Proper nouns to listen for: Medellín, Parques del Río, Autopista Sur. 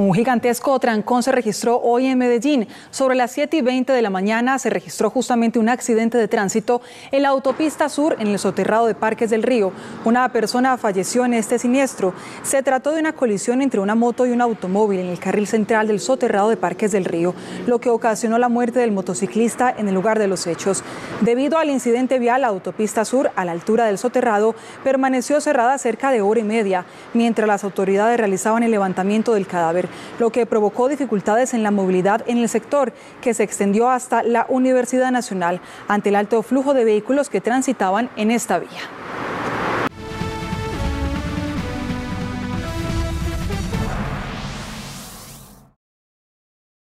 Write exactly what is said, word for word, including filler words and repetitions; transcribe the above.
Un gigantesco trancón se registró hoy en Medellín. Sobre las siete y veinte de la mañana se registró justamente un accidente de tránsito en la Autopista Sur, en el soterrado de Parques del Río. Una persona falleció en este siniestro. Se trató de una colisión entre una moto y un automóvil en el carril central del soterrado de Parques del Río, lo que ocasionó la muerte del motociclista en el lugar de los hechos. Debido al incidente vial, la Autopista Sur, a la altura del soterrado, permaneció cerrada cerca de hora y media, mientras las autoridades realizaban el levantamiento del cadáver, lo que provocó dificultades en la movilidad en el sector, que se extendió hasta la Universidad Nacional, ante el alto flujo de vehículos que transitaban en esta vía.